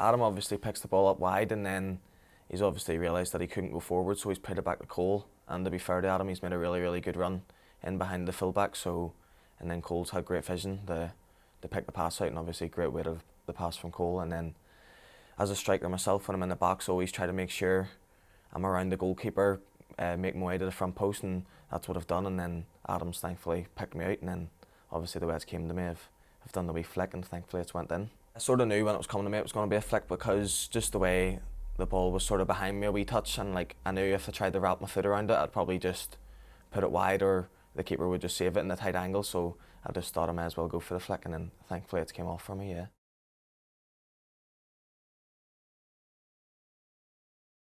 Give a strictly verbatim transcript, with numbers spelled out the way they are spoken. Adam obviously picks the ball up wide, and then he's obviously realised that he couldn't go forward, so he's played it back to Cole. And to be fair to Adam, he's made a really, really good run in behind the fullback. So, and then Cole's had great vision to, to pick the pass out, and obviously great way of the pass from Cole. And then as a striker myself, when I'm in the box, I always try to make sure I'm around the goalkeeper, uh, make my way to the front post, and that's what I've done. And then Adam's thankfully picked me out, and then obviously the way it came to me, I've, I've done the wee flick, and thankfully it's went in. I sort of knew when it was coming to me it was going to be a flick, because just the way the ball was sort of behind me a wee touch, and like I knew if I tried to wrap my foot around it, I'd probably just put it wide, or the keeper would just save it in the tight angle. So I just thought I might as well go for the flick, and then thankfully it came off for me, yeah.